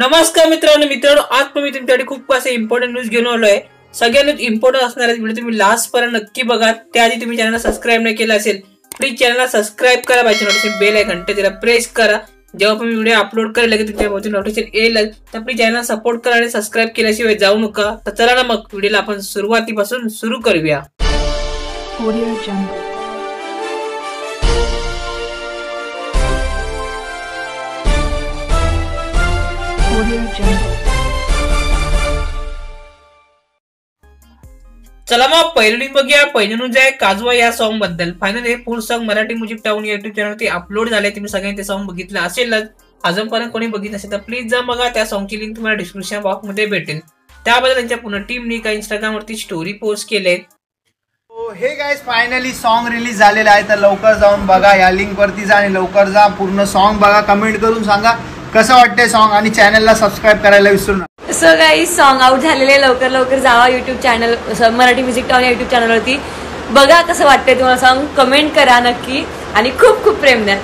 नमस्कार मित्रांनो, आज मी तुमच्यासाठी खूप असे इम्पॉर्टंट न्यूज घेऊन आलो आहे। सगळ्या न्यूज इम्पॉर्टंट असणार आहेत, व्हिडिओ तुम्ही लास्ट पर्यंत नक्की बघा। त्याआधी तुम्ही चॅनलला सबस्क्राइब नाही केला असेल प्लीज चॅनलला सबस्क्राइब करा, बाजूला नोटिफिकेशन बेल आयकॉन त्याला प्रेस करा। जेव्हा मी व्हिडिओ अपलोड करेल लगेच तुमच्यावरती नोटिफिकेशन येईल, तर प्लीज चॅनलला सपोर्ट करा आणि सबस्क्राइब केल्याशिवाय जाऊ नका। तर चला ना मग व्हिडिओला आपण सुरुवातीपासून सुरू करूया। चला मग पहिले न्यूज बघूया। पहिले न्यूज आहे काजवा या सॉन्ग बद्दल। फायनली हे पूर्ण song Marathi music town YouTube चॅनलवरती अपलोड झाले। तुम्ही सगळ्यांनी ते सॉन्ग बघितलं असेलच, अजूनपर्यंत कोणी बघितलं असेल तर प्लीज जा बघा। त्या सॉन्गची लिंक तुम्हाला डिस्क्रिप्शन बॉक्स मध्ये भेटेल। त्याबद्दल त्यांच्या पूर्ण टीमने काही Instagram वरती स्टोरी पोस्ट केले। Hey guys finally song release झालेला आहे, तर लवकर जाऊन बघा, या लिंक वरती जा आणि लवकर जा, पूर्ण सॉन्ग बघा, कमेंट करून सांगा कसं वाटतंय सॉन्ग आणि चॅनलला सबस्क्राइब करायला विसरू नका। सो गाइस सॉन्ग आउट झालेले, लवकर लवकर जावा YouTube channel Marathi music town YouTube चॅनलवरती बघा कसं वाटतंय तुम्हाला सॉन्ग, कमेंट करा नक्की आणि खूप खूप प्रेम द्या।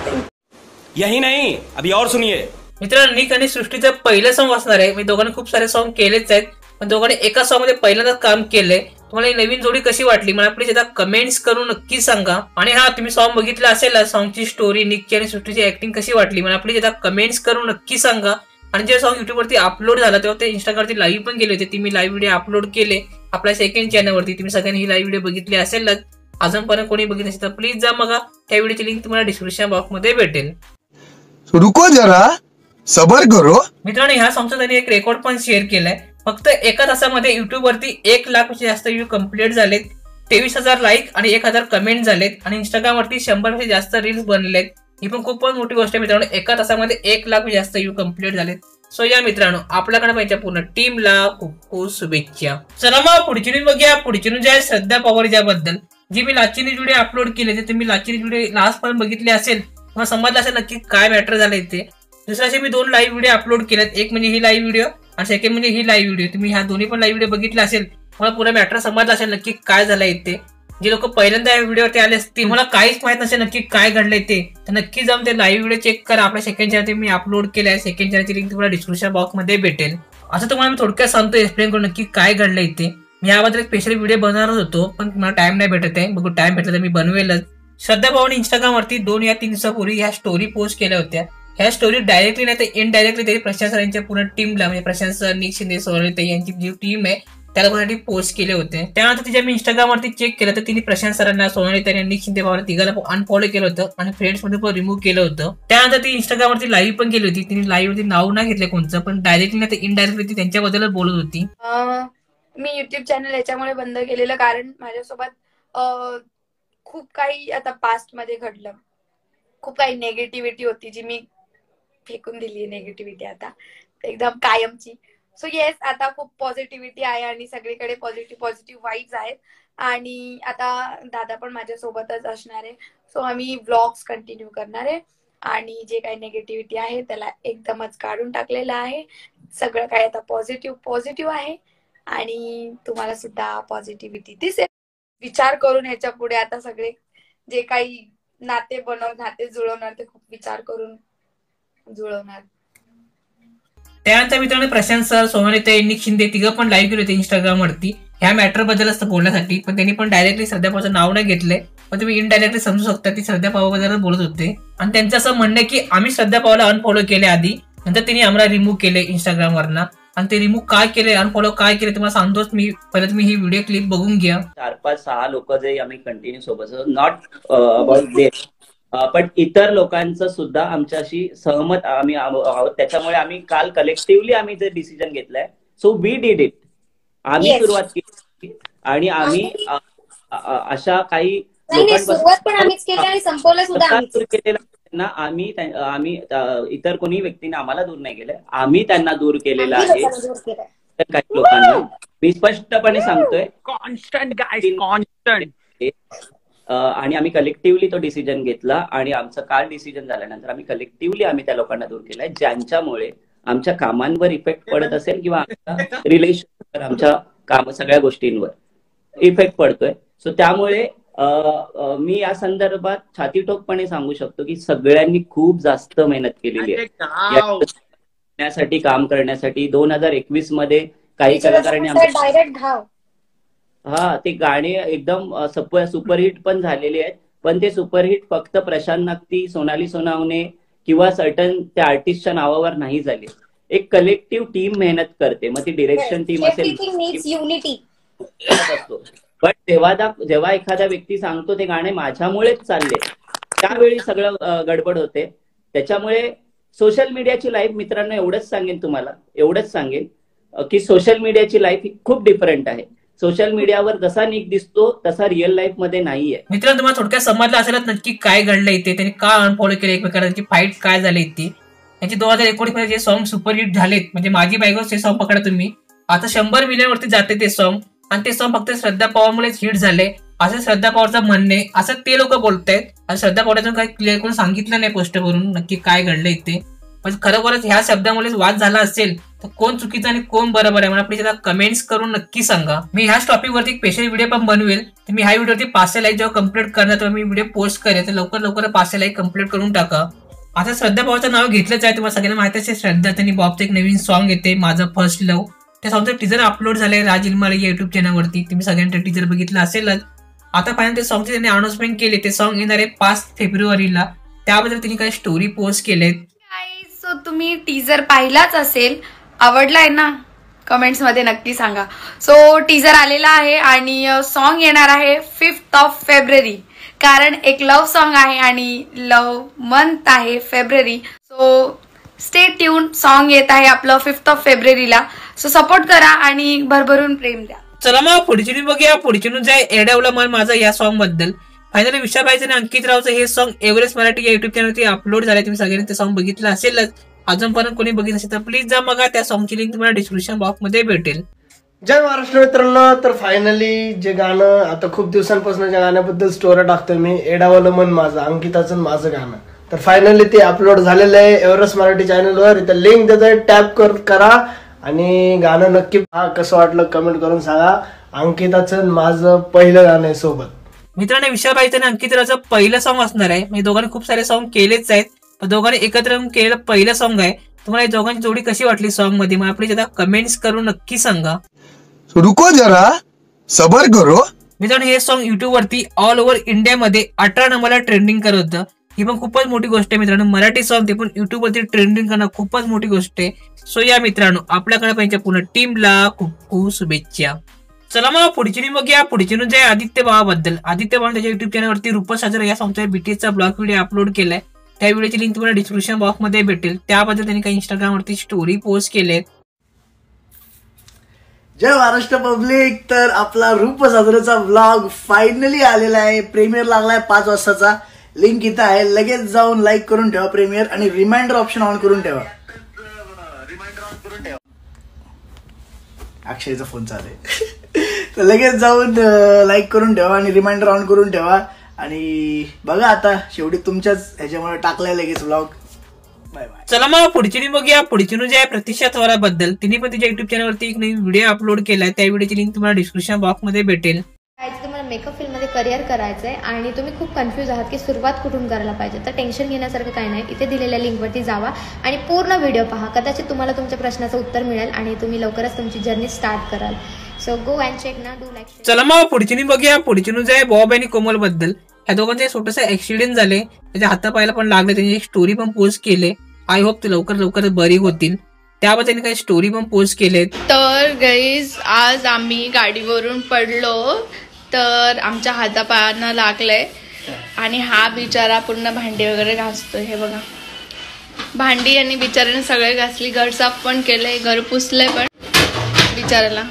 यही नाही अभी और सुनिए। मित्रांनो, निक आणि सृष्टीचं पहिलं सॉन्ग असणार आहे। मी दोघांनी खूप सारे सॉन्ग केलेच आहेत, पण दोघांनी एका सॉन्ग मध्ये पहिल्यांदाच काम केलंय। तुम्हाला ही नवीन जोडी कशी वाटली मला प्लीज एकदा कमेंट्स करून नक्की सांगा। आणि हा तुम्ही सॉन्ग बघितला असेल, सॉन्गची स्टोरी, निकची आणि सृष्टीची ऍक्टिंग कशी वाटली मला प्लीज एकदा कमेंट्स करून नक्की सांगा। आणि जे सॉन्ग YouTube वरती अपलोड झाला तेव्हा ते इंस्टाग्रामवरती लाईव्ह पण गेले होते, ती मी लाईव्ह व्हिडिओ अपलोड केले आपल्या सेकंड चॅनलवरती। तुम्ही सगळ्यांनी ही लाईव्ह व्हिडिओ बघितली असेल, अजूनपर्यंत कोणी बघितली असेल तर प्लीज जा बघा। त्या व्हिडिओची लिंक तुम्हाला डिस्क्रिप्शन बॉक्स मध्ये भेटेल। रुको जरा सबर करो। मित्रांनो, ह्या सॉन्गचा त्यांनी एक रेकॉर्ड पण शेअर केलाय। फक्त एका तासामध्ये YouTube वरती 1 लाखपेक्षा जास्त व्ह्यू कंप्लीट झालेत, 23,000 लाईक आणि 1,000 कमेंट झालेत आणि Instagram वरती 100 पेक्षा जास्त रील्स बनलेत। ही पण खूप मोठी गोष्ट आहे मित्रांनो, एका तासामध्ये 1 लाखपेक्षा जास्त व्ह्यू कंप्लीट झालेत। सो या मित्रांनो, आपल्याकडे पाहिजे पूर्ण टीमला खूप खूप शुभेच्छा। चला मग पुढची न्यूज बघूया। पुढची न्यूज आहे श्रद्धा पवार याबद्दल, जी मी लाची न्यूज व्हिडिओ अपलोड केले, जे तुम्ही लाची न्यूज व्हिडिओ लास्ट पर्यंत बघितले असेल तुम्हाला समजलं असेल नक्की काय मॅटर झालंय ते। दुसऱ्याशी मी 2 लाईव्ह व्हिडिओ अपलोड केलेत, एक म्हणजे ही लाईव्ह व्हिडिओ आणि सेकंड म्हणजे ही लाईव्ह व्हिडिओ। तुम्ही ह्या दोन्ही पण लाईव्ह व्हिडिओ बघितला असेल तुम्हाला पुरा मॅटर समजला असेल नक्की काय झालंय ते। जे लोक पहिल्यांदा या व्हिडिओवरती आले असतील मला काहीच माहित नसेल नक्की काय घडलंय ते, तर नक्की जाऊन ते लाईव्ह व्हिडिओ चेक करा। आपल्या सेकंड चॅनलवरती मी अपलोड केले आहे, सेकंड चॅनलची लिंक तुम्हाला डिस्क्रिप्शन बॉक्समध्ये भेटेल। असं तुम्हाला मी थोडक्यात सांगतो एक्सप्लेन करून नक्की काय घडलंय ते। मी याबद्दल एक स्पेशल व्हिडिओ बनवणारच होतो पण मला टाइम नाही भेटत आहे, बघू टाइम भेटला तर मी बनवेलच। श्रद्धा पवारने इंस्टाग्रामवरती 2 या 3 दिवसापूर्वी ह्या स्टोरी पोस्ट केल्या होत्या। ह्या स्टोरी डायरेक्टली नाही तर इनडायरेक्टली त्यांनी प्रशांत सरांच्या पूर्ण टीमला, म्हणजे प्रशांत सर, निक शिंदे, सोनाली ताई यांची जी टीम आहे त्याला कोणासाठी पोस्ट केले होते। त्यानंतर तिच्या मी इंस्टाग्रामवरती चेक केलं तर तिने प्रशांत सरांना, सोनाली ताई आणि निक शिंदे भावाला तिघाला अनफॉलो केलं होतं आणि फ्रेंड्समध्ये पण रिमूव्ह केलं होतं। त्यानंतर ती इंस्टाग्रामवरती लाईव्ह पण केली होती, तिने लाईव्हवरती नाव नाही घेतलं कोणचं, पण डायरेक्टली नाही तर इनडायरेक्टली ती त्यांच्याबद्दलच बोलत होती। मी युट्यूब चॅनल याच्यामुळे बंद केलेलं, कारण माझ्यासोबत खूप काही आता पास्ट मध्ये घडलं, खूप काही नेगेटिव्हिटी होती जी मी फेकून दिली। नेगेटिव्हिटी आता एकदम कायमची। सो येस, आता खूप पॉझिटिव्हिटी आहे आणि सगळीकडे पॉझिटिव्ह वाईब्स आहेत आणि आता दादा पण माझ्यासोबतच असणार आहे। सो आम्ही व्लॉग्स कंटिन्यू करणार आहे आणि जे काही नेगेटिव्हिटी आहे त्याला एकदमच काढून टाकलेलं आहे। सगळं काही आता पॉझिटिव्ह आहे आणि तुम्हाला सुद्धा पॉझिटिव्हिटी दिसेल। विचार करून ह्याच्या पुढे आता सगळे जे काही नाते नाते जुळवणार ते खूप विचार करून जुळवणार। त्यानंतर मित्रांनो प्रशांत सर, सोनाली ताई, निक शिंदे तिघं पण लाईव्ह केले होते इंस्टाग्राम वरती ह्या मॅटर बद्दल बोलण्यासाठी, पण त्यांनी पण डायरेक्टली श्रद्धा पवारचं नाव नाही घेतलंय, पण तुम्ही इनडायरेक्टली समजू शकता ती श्रद्धा पवारबद्दल बोलत होते। आणि त्यांचं असं म्हणणं की आम्ही श्रद्धा पवारला अनफॉलो केले आधी, नंतर त्यांनी आम्हाला रिमूव्ह केले इंस्टाग्राम वरन, आणि ते रिमूव्ह काय केले अनफॉलो काय केले तुम्हाला सांगतोच मी। परत मी ही व्हिडिओ क्लिप बघून घ्या। 4-5-6 लोक जे आम्ही कंटिन्यू सोबत, नॉट अबाउट देम पण इतर लोकांचं सुद्धा आमच्याशी सहमत आम्ही आहोत, त्याच्यामुळे आम्ही काल कलेक्टिव्हली आम्ही जे डिसिजन घेतलाय, सो वी डिड इट, आम्ही सुरुवात केली आणि आम्ही अशा काही ना आम्ही इतर कोणी व्यक्तीने आम्हाला दूर नाही केलं, आम्ही त्यांना दूर केलेलं आहे। तर काही लोकांना मी स्पष्टपणे सांगतोय कॉन्स्टंट गाईज कॉन्स्टंट, आणि आम्ही कलेक्टिव्हली तो डिसिजन घेतला आणि आमचं काल डिसिजन झाल्यानंतर आम्ही कलेक्टिव्हली आम्ही त्या लोकांना दूर केलाय ज्यांच्यामुळे आमच्या कामांवर इफेक्ट पडत असेल किंवा आमच्या रिलेशनवर, आमच्या काम सगळ्या गोष्टींवर इफेक्ट पडतोय। सो त्यामुळे मी या संदर्भात छातीठोकपणे सांगू शकतो की सगळ्यांनी खूप जास्त मेहनत केलेली आहे, करण्यासाठी काम करण्यासाठी 2021 मध्ये काही कलाकारांनी डायरेक्ट घाव हा ते गाणे एकदम सुपरहिट पण झालेले आहेत, पण ते सुपरहिट फक्त प्रशांत नागती, सोनाली सोनावणे किंवा सर्टन त्या आर्टिस्टच्या नावावर नाही झाले. एक कलेक्टिव्ह टीम मेहनत करते, मग ती डिरेक्शन टीम असेल. पण जेव्हा एखादा व्यक्ती सांगतो ते गाणे माझ्यामुळेच चालले, त्यावेळी सगळं गडबड होते. त्याच्यामुळे सोशल मीडियाची लाईफ मित्रांनो एवढंच सांगेन तुम्हाला, एवढंच सांगेन की सोशल मीडियाची लाईफ ही खूप डिफरंट आहे. सोशल मीडियावर जसा नीक दिसतो तसा रिअल लाईफ मध्ये नाहीये. मित्रांनो तुम्हाला थोडक्यात समजलं असेल नक्की काय घडलं इथे, त्यांनी का अनफॉलो केलं, एकमेकांची फाईट काय झाली इथे. त्यांचे 2019 मध्ये जे सॉन्ग सुपरहिट झालेत म्हणजे माझी बायको हे सॉन्ग पकडा तुम्ही, आता 100 मिलियन वरती जाते ते सॉन्ग, आणि ते सॉन्ग फक्त श्रद्धा पवारमुळेच हिट झाले असं श्रद्धा पवारचं म्हणणे, असं ते लोक बोलतायत. आणि श्रद्धा पवारांचं काही क्लिअर करून सांगितलं नाही पोस्टवरून नक्की काय घडलं इथे. पण खरोखरच ह्या शब्दामुळेच वाद झाला असेल तर कोण चुकीचं आणि कोण बरोबर आहे मला आपली त्याला कमेंट्स करून नक्की सांगा. मी ह्याच टॉपिकवरती एक स्पेशल व्हिडिओ पण बनवेल, तर मी ह्या व्हिडिओवरती 500 लाईक जेव्हा कंप्लीट करणार तेव्हा मी व्हिडिओ पोस्ट करेल, तर लवकर लवकर 500 लाईक कंप्लीट करून टाका. आता श्रद्धा पवारचं नाव घेतलंच आहे, तुम्हाला सगळ्यांना माहिती असेल. श्रद्धा त्यांनी बॉबचं एक नवीन सॉन्ग येते माझं फर्स्ट लव, त्या सॉन्गचं टीजर अपलोड झाले राज इलमारे या युट्यूब चॅनलवरती, तुम्ही सगळ्यांनी टीजर बघितलं असेलच. आता फायनल ते सॉन्गची त्यांनी अनाउन्समेंट केली, ते सॉन्ग येणार आहे 5 फेब्रुवारीला, त्याबद्दल त्यांनी काही स्टोरी पोस्ट केलेत. सो तुम्ही टीजर पाहिलाच असेल, आवडलाय ना कमेंट्स मध्ये नक्की सांगा. सो टीजर आलेला आहे आणि सॉन्ग येणार आहे 5 फेब्रुवारी, कारण एक लव्ह सॉन्ग आहे आणि लव्ह मंथ आहे फेब्रुवारी. सो स्टे ट्यून, सॉन्ग येत आहे आपलं 5 फेब्रुवारीला. सो सपोर्ट करा आणि भरभरून प्रेम द्या. चला मग पुढची न्यूज बघूया. पुढची न्यूज आहे एडावला मन माझा या सॉन्ग बद्दल. फायनली विशाल भाईचं आणि अंकित रावचं हे सॉन्ग एव्हरेस्ट मराठी या युट्यूब चॅनलवरती अपलोड झाले, तुम्ही सगळ्यांनी ते सॉन्ग बघितलं असेलच. अजूनपर्यंत कोणी बघितलं असेल तर प्लीज जा बघा, त्या सॉन्गची लिंक तुम्हाला डिस्क्रिप्शन बॉक्समध्ये भेटेल. जय महाराष्ट्र मित्रांनो, तर फायनली जे गाणं आता खूप दिवसांपासून ज्या गाण्याबद्दल स्टोरी टाकतोय मी, एडावलं मन माझं, अंकिताचं माझं गाणं, तर फायनली ते अपलोड झालेलं आहे एव्हरेस्ट मराठी चॅनलवर. इथं लिंक देतोय, टॅप करा आणि गाणं नक्की पहा. कसं वाटलं कमेंट करून सांगा. अंकिताचं माझं पहिलं गाणं आहे सोबत. मित्रांनो विशालबाईचं आणि अंकिताचं पहिलं सॉन्ग असणार आहे, म्हणजे दोघांनी खूप सारे सॉन्ग केलेच आहेत पण दोघांनी एकत्र केलेलं पहिलं सॉन्ग आहे. तुम्हाला दोघांची जोडी कशी वाटली सॉन्ग मध्ये मला आपली कमेंट्स करून नक्की सांगा. रुको जरा सबर करो. मित्रांनो हे सॉन्ग युट्यूब वरती ऑल ओव्हर इंडिया मध्ये 18 नंबरला ट्रेंडिंग करत होतं. ही पण खूपच मोठी गोष्ट आहे मित्रांनो, मराठी सॉन्ग ते पण युट्यूब वरती ट्रेंडिंग करणं खूपच मोठी गोष्ट आहे. सो या मित्रांनो आपल्याकडे पाहिजे पूर्ण टीमला खूप खूप शुभेच्छा. चला मग पुढची न्यूज बघूया. पुढची न्यूज आहे आदित्य बाबाबद्दल. आदित्य बाबा त्याच्या युट्यूब चॅनलवरती रुपल साजरा या सॉन्गचा बीटीएसचा ब्लॉग व्हिडिओ अपलोड केलाय, त्या व्हिडिओची लिंक तुम्हाला डिस्क्रिप्शन बॉक्समध्ये भेटेल. त्याबद्दल त्यांनी काही इंस्टाग्रामवरती स्टोरी पोस्ट केले. जय महाराष्ट्र पब्लिक, तर आपला रुपल साजराचा ब्लॉग फायनली आलेला आहे, प्रीमियर लागलाय 5 वाजताचा. लिंक इथं आहे, लगेच जाऊन लाईक करून ठेवा प्रीमियर आणि रिमाइंडर ऑप्शन ऑन करून ठेवा. अक्षयचा फोन चालू आहे, तर लगेच जाऊन लाईक करून ठेवा आणि रिमाइंडर ऑन करून ठेवा. आणि बघा आता शेवटी तुमच्याच ह्याच्यामुळे टाकलाय लगेच व्लॉग. Bye bye. चला मग पुढची न्यूज बघूया. पुढची न्यूज आहे प्रतीक्षा थोराबद्दल. तिने पण तिच्या युट्यूब चॅनलवरती एक नवीन व्हिडिओ अपलोड केलाय, त्या व्हिडिओची लिंक तुम्हाला डिस्क्रिप्शन बॉक्समध्ये भेटेल. तुम्हाला मेकअप फील्डमध्ये करिअर करायचंय आणि तुम्ही खूप कन्फ्यूज आहात की सुरुवात कुठून करायला पाहिजे, तर टेन्शन घेण्यासारखं काही नाही. इथे दिलेल्या लिंकवरती जावा आणि पूर्ण व्हिडिओ पहा, कदाचित तुम्हाला तुमच्या प्रश्नाचं उत्तर मिळेल आणि तुम्ही लवकरच तुमची जर्नी स्टार्ट कराल. सो गो अँड चेक ना, डू लाईक. चला मग पुढची न्यूज बघूया. पुढची न्यूज आहे बॉब आणि कोमल बद्दल. ह्या दोघांचे छोटस ऍक्सिडेंट झाले, त्याच्या हातापायला पण लागले, त्यांनी एक स्टोरी पण पोस्ट केले. आय होप ते लवकर लवकर बरी होतील, त्याबद्दल त्यांनी काही स्टोरी पण पोस्ट केले. तर गाईज आज आम्ही गाडीवरून पडलो तर आमच्या हातापायांना लागलंय आणि हा बिचारा पूर्ण भांडी वगैरे घासतोय. हे बघा भांडी आणि बिचाऱ्याने सगळे घासली, घर साफ पण केलंय, घर पुसलंय. पण बिचाराला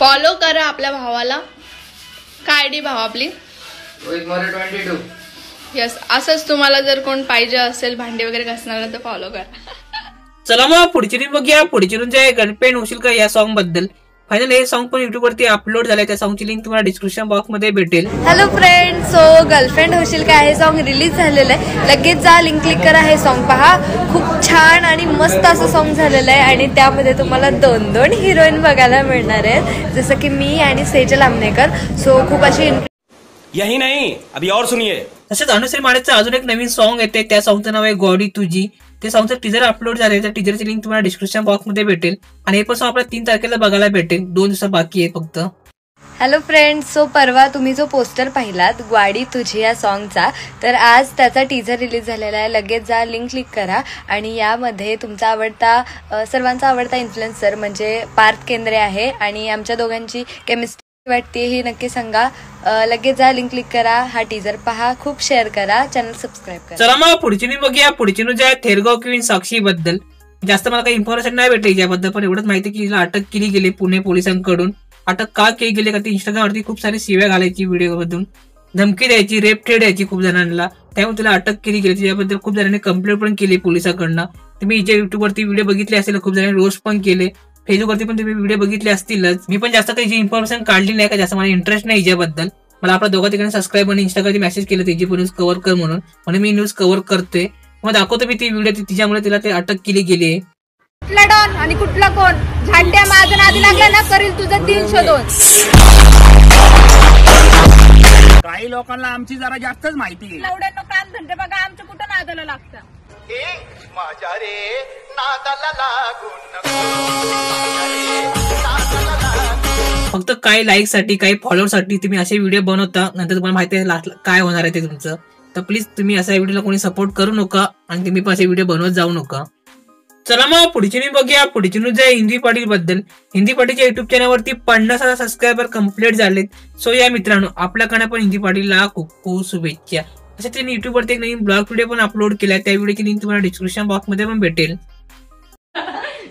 फॉलो करा आपल्या भावाला, काय आयडी भाव आपली यस. असंच तुम्हाला जर कोण पाहिजे असेल भांडी वगैरे घासणार तर फॉलो करा. चला मग पुढची न्यूज बघूया. पुढची न्यूज आहे गणपेन होशील का या सॉन्ग बद्दल. फायनल हे सॉन्ग पण युट्यूब वरती अपलोड झालंय, त्या सॉन्गची लिंक तुम्हाला डिस्क्रिप्शन बॉक्स मध्ये भेटेल. हॅलो फ्रेंड, सो गर्लफ्रेंड होशील का हे सॉन्ग रिलीज झालेलं आहे, लगेच जा लिंक क्लिक करा, हे सॉन्ग पहा. खूप छान आणि मस्त असं सॉन्ग झालेलं आहे आणि त्यामध्ये तुम्हाला 2-2 हिरोईन बघायला मिळणार आहेत, जसं की मी आणि सेजल आमनेकर. सो खूप अशी यही नाही अभि और सुनिये. तसेच अनुश्री मानेचं अजून एक नवीन सॉन्ग येते, त्या सॉन्गचं नाव आहे गौरी तुझी. ते सॉन्गचं टीजर अपलोड झाले तर टीजरची लिंक तुम्हाला डिस्क्रिप्शन बॉक्समध्ये भेटेल आणि हे पण सॉन्ग आपल्याला 3 तारखेला बघायला भेटेल. 2 दिवस बाकी आहे फक्त. हॅलो फ्रेंड्स, सो परवा तुम्ही जो पोस्टर पाहिलात ग्वाडी तुझी या सॉन्गचा, तर आज त्याचा टीझर रिलीज झालेला आहे. लगेच जा लिंक क्लिक करा आणि यामध्ये तुमचा आवडता सर्वांचा आवडता इन्फ्लुएन्सर म्हणजे पार्थ केंद्रे आहे आणि आमच्या दोघांची केमिस्ट्री वाटते हे नक्की सांगा. लगेच जा लिंक क्लिक करा, हा टीजर पहा, खूप शेअर करा, चॅनल सबस्क्राईब करा. चला मग पुढची न्यूज बघूया. पुढची न्यूज आहे थेरगाव क्वीन साक्षी बद्दल. जास्त मला काही इन्फॉर्मेशन नाही भेटली याबद्दल, पण एवढंच माहिती की हिला अटक केली गेली पुणे पोलिसांकडून. अटक का केली गेली का ती इंस्टाग्रामवरती खूप सारे शिव्या घालायची, व्हिडिओमधून धमकी द्यायची, रेप थ्रेट द्यायची खूप जणांना, त्यामुळे तिला अटक केली गेली. त्याबद्दल खूप जणांनी कंप्लेंट पण केली पोलिसांकडनं. तुम्ही जे युट्यूबवरती व्हिडिओ बघितले असेल, खूप जणांनी रोस्ट पण केले, फेसबुकवरती पण तुम्ही व्हिडिओ बघितले असतीलच. मी पण जास्त काही इन्फॉर्मेशन काढली नाही का, जास्त मला इंटरेस्ट नाही याच्याबद्दल. मला आपल्या दोघा तिकडे सबस्क्राईब आणि इंस्टाग्रामवरती मेसेज केले तिची पण न्यूज कव्हर कर म्हणून, म्हणून मी न्यूज कव्हर करतोय. मग दाखवतो मी ती व्हिडिओ तिच्यामुळे तिला ते अटक केली गेली. कुठला डॉन आणि कुठला कोण झांड्या माझं आधी लागला ना करील तुझं 302. काही लोकांना आमची जरा जास्तच माहिती लवड्यांना काम धंदे बघा आमचं कुठं नादाला लागतं. माझ्या रे नादाला लागून फक्त काही लाईक साठी काही फॉलोअर साठी तुम्ही असे व्हिडिओ बनवता, नंतर तुम्हाला माहिती आहे लास्टला काय होणार आहे ते तुमचं. तर प्लीज तुम्ही अशा व्हिडिओला कोणी सपोर्ट करू नका आणि तुम्ही पण असे व्हिडिओ बनवत जाऊ नका. चला मग पुढची न्यूज बघूया. पुढची न्यूज आहे हिंदी पाटील बद्दल. हिंदी पाटीलच्या युट्यूब चॅनलवरती 50,000 सबस्क्रायबर कंप्लीट झालेत. सो या मित्रांनो आपल्याकडे पण हिंदी पाटीलला खूप खूप शुभेच्छा. तसं त्यांनी युट्यूबवरती एक नवीन ब्लॉग व्हिडिओ पण अपलोड केला, त्या व्हिडिओची लिंक तुम्हाला डिस्क्रिप्शन बॉक्समध्ये पण भेटेल.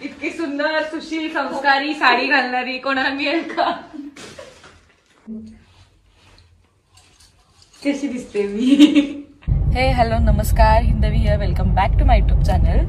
इतकी सुंदर सुशील संस्कारी साडी घालणारी कोणाला मिळेल का? कशी दिसते मी? हे हॅलो नमस्कार, Hindavi here, welcome back to my YouTube channel.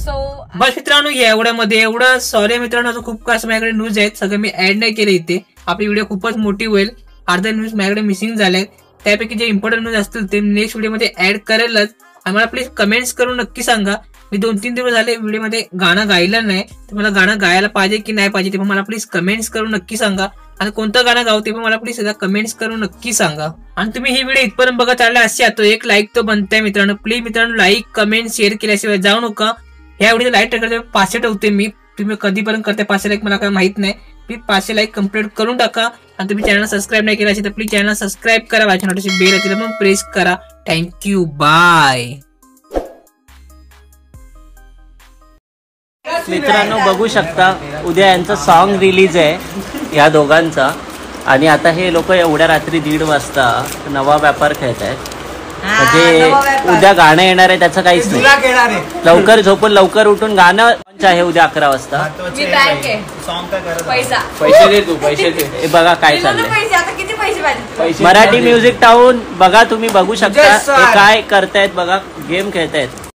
So बस मित्रांनो या एवढ्यामध्ये एवढं सॉरी मित्रांनो, खूप खास माझ्याकडे न्यूज आहेत, सगळं मी ऍड नाही केले इथे. आपली व्हिडिओ खूपच मोठी होईल, अर्ध्या न्यूज माझ्याकडे मिसिंग झाल्या, त्यापैकी जे इम्पॉर्टंट न्यूज असतील ते नेक्स्ट व्हिडिओमध्ये ऍड करेलच. आम्हाला प्लीज कमेंट्स करून नक्की सांगा. मी 2-3 दिवस झाले व्हिडिओमध्ये गाणं गायलं नाही, तर मला गाणं गायला पाहिजे की नाही पाहिजे ते पण मला प्लीज कमेंट्स करून नक्की सांगा. आणि कोणतं गाणं गाव ते पण मला प्लीज कमेंट्स करून नक्की सांगा. आणि तुम्ही ही व्हिडिओ इथपर्यंत बघत आला असे तो एक लाईक तो बनताय मित्रांनो. प्लीज मित्रांनो लाईक कमेंट शेअर केल्याशिवाय जाऊ नका. या व्हिडिओ लाईक टाकते 500 ठेवते मी, तुम्ही कधीपर्यंत करते 500 लाईक मला काय माहित नाही. प्लीज 500 लाईक कंप्लीट करून टाका आणि तुम्ही चॅनल सबस्क्राईब नाही केला असेल तर प्लीज चॅनल सबस्क्राईब करा, वाचन नोटिफिकेशन बेल आहे तिला पण प्रेस करा. Thank you, bye. मित्रांनो बघू शकता उद्या यांचं सॉन्ग रिलीज आहे या दोघांचा, आणि आता हे लोक एवढ्या रात्री 1:30 वाजता नवा व्यापार खेळत आहेत. म्हणजे उद्या गाणं येणार आहे त्याचं काहीच नाही. लवकर झोपून लवकर उठून गाणं आहे उद्या 11 वाजता. पैसे बघा काय चाललंय. मराठी म्युझिक टाऊन बघा, तुम्ही बघू शकता काय करतायत बघा, गेम खेळतायत.